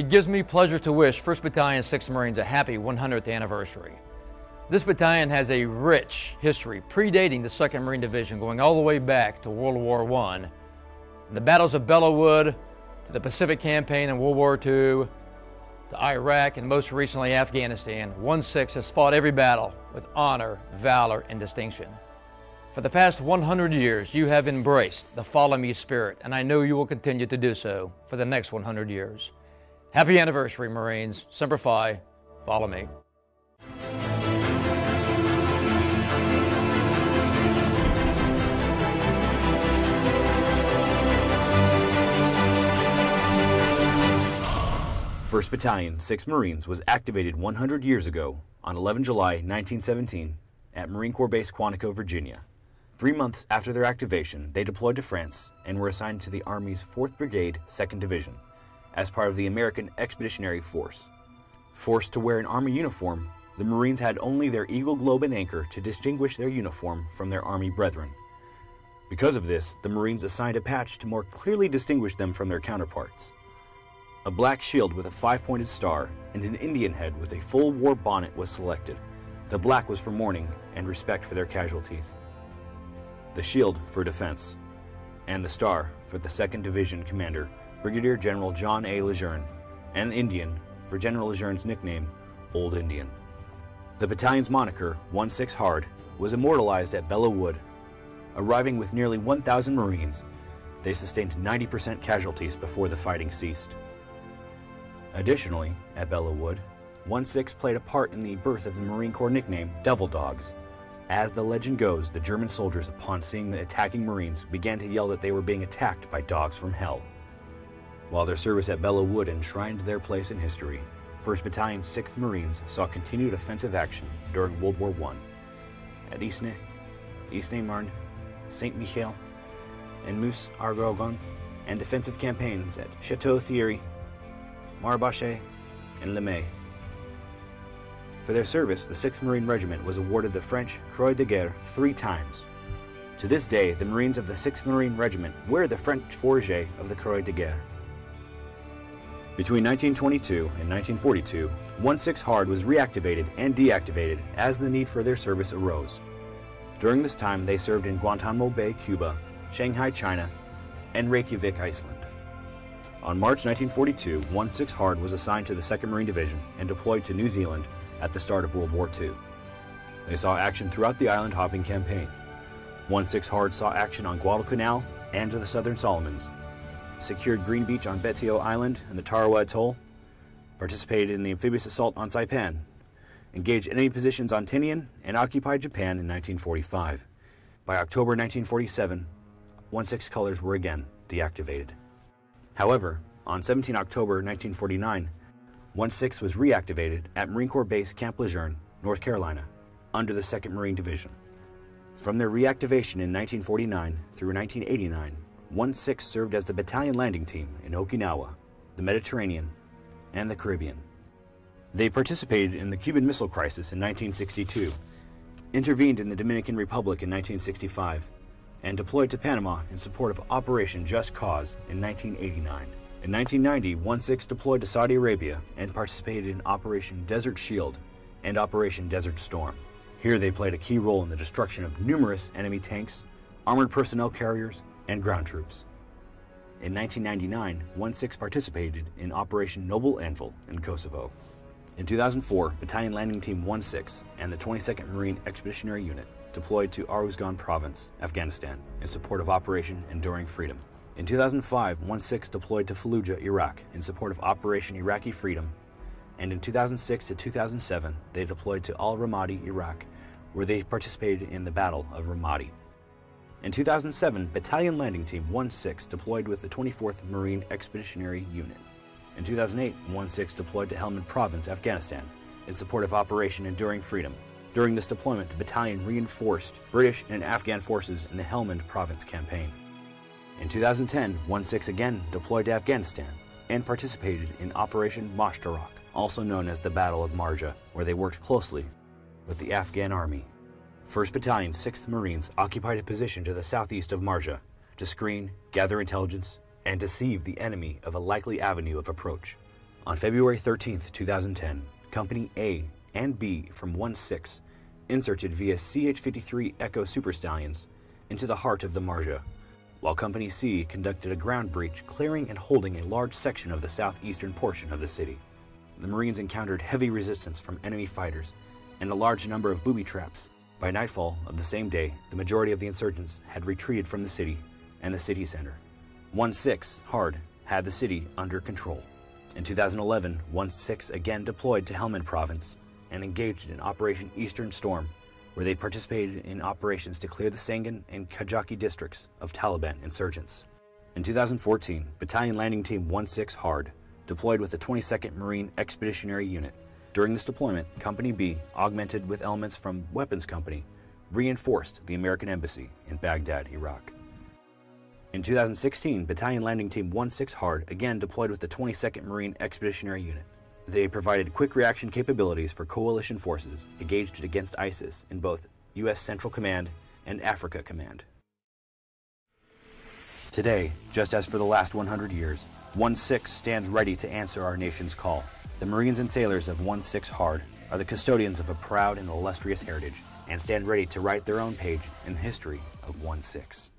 It gives me pleasure to wish 1st Battalion 6th Marines a happy 100th anniversary. This battalion has a rich history predating the 2nd Marine Division, going all the way back to World War I, and the battles of Belleau Wood, to the Pacific Campaign in World War II, to Iraq, and most recently Afghanistan. 1/6 has fought every battle with honor, valor, and distinction. For the past 100 years, you have embraced the follow me spirit, and I know you will continue to do so for the next 100 years. Happy anniversary, Marines. Semper Fi, follow me. First Battalion, 6th Marines was activated 100 years ago on 11 July 1917 at Marine Corps Base Quantico, Virginia. 3 months after their activation, they deployed to France and were assigned to the Army's 4th Brigade, 2nd Division, as part of the American Expeditionary Force. Forced to wear an Army uniform, the Marines had only their eagle, globe, and anchor to distinguish their uniform from their Army brethren. Because of this, the Marines assigned a patch to more clearly distinguish them from their counterparts. A black shield with a 5-pointed star and an Indian head with a full war bonnet was selected. The black was for mourning and respect for their casualties, the shield for defense, and the star for the 2nd Division Commander, Brigadier General John A. Lejeune, and the Indian for General Lejeune's nickname, Old Indian. The battalion's moniker, 1/6 Hard, was immortalized at Belleau Wood. Arriving with nearly 1,000 Marines, they sustained 90% casualties before the fighting ceased. Additionally, at Belleau Wood, 1/6 played a part in the birth of the Marine Corps nickname, Devil Dogs. As the legend goes, the German soldiers, upon seeing the attacking Marines, began to yell that they were being attacked by dogs from hell. While their service at Belleau Wood enshrined their place in history, 1st Battalion 6th Marines saw continued offensive action during World War I. At Aisne-Marne, Saint Michel, and Meuse-Argonne, and defensive campaigns at Chateau Thierry, Marbache, and Le Mesnil. For their service, the 6th Marine Regiment was awarded the French Croix de Guerre 3 times. To this day, the Marines of the 6th Marine Regiment wear the French fourragère of the Croix de Guerre. Between 1922 and 1942, 1/6 Hard was reactivated and deactivated as the need for their service arose. During this time, they served in Guantanamo Bay, Cuba, Shanghai, China, and Reykjavik, Iceland. On March 1942, 1/6 Hard was assigned to the 2nd Marine Division and deployed to New Zealand at the start of World War II. They saw action throughout the island-hopping campaign. 1/6 Hard saw action on Guadalcanal and to the Southern Solomons, secured Green Beach on Betio Island and the Tarawa Atoll, participated in the amphibious assault on Saipan, engaged enemy positions on Tinian, and occupied Japan in 1945. By October 1947, 1/6 Colors were again deactivated. However, on 17 October 1949, 1/6 was reactivated at Marine Corps Base Camp Lejeune, North Carolina, under the 2nd Marine Division. From their reactivation in 1949 through 1989, 1/6 served as the battalion landing team in Okinawa, the Mediterranean, and the Caribbean. They participated in the Cuban Missile Crisis in 1962, intervened in the Dominican Republic in 1965, and deployed to Panama in support of Operation Just Cause in 1989. In 1990, 1/6 deployed to Saudi Arabia and participated in Operation Desert Shield and Operation Desert Storm. Here they played a key role in the destruction of numerous enemy tanks, armored personnel carriers, and ground troops. In 1999, 1/6 participated in Operation Noble Anvil in Kosovo. In 2004, Battalion Landing Team 1/6 and the 22nd Marine Expeditionary Unit deployed to Aruzgan Province, Afghanistan, in support of Operation Enduring Freedom. In 2005, 1/6 deployed to Fallujah, Iraq, in support of Operation Iraqi Freedom, and in 2006 to 2007, they deployed to Al-Ramadi, Iraq, where they participated in the Battle of Ramadi. In 2007, Battalion Landing Team 1/6 deployed with the 24th Marine Expeditionary Unit. In 2008, 1/6 deployed to Helmand Province, Afghanistan, in support of Operation Enduring Freedom. During this deployment, the battalion reinforced British and Afghan forces in the Helmand Province campaign. In 2010, 1/6 again deployed to Afghanistan and participated in Operation Mashtarak, also known as the Battle of Marja, where they worked closely with the Afghan Army. 1st Battalion 6th Marines occupied a position to the southeast of Marja to screen, gather intelligence, and deceive the enemy of a likely avenue of approach. On February 13, 2010, Company A and B from 1-6 inserted via CH-53 Echo Super Stallions into the heart of the Marja, while Company C conducted a ground breach, clearing and holding a large section of the southeastern portion of the city. The Marines encountered heavy resistance from enemy fighters and a large number of booby traps. By nightfall of the same day, the majority of the insurgents had retreated from the city and the city center. 1-6 Hard had the city under control. In 2011, 1-6 again deployed to Helmand Province and engaged in Operation Eastern Storm, where they participated in operations to clear the Sangan and Kajaki districts of Taliban insurgents. In 2014, Battalion Landing Team 1-6 Hard deployed with the 22nd Marine Expeditionary Unit. During this deployment, Company B, augmented with elements from Weapons Company, reinforced the American Embassy in Baghdad, Iraq. In 2016, Battalion Landing Team 1-6 Hard again deployed with the 22nd Marine Expeditionary Unit. They provided quick reaction capabilities for coalition forces engaged against ISIS in both U.S. Central Command and Africa Command. Today, just as for the last 100 years, 1-6 stands ready to answer our nation's call. The Marines and sailors of 1-6 Hard are the custodians of a proud and illustrious heritage and stand ready to write their own page in the history of 1-6.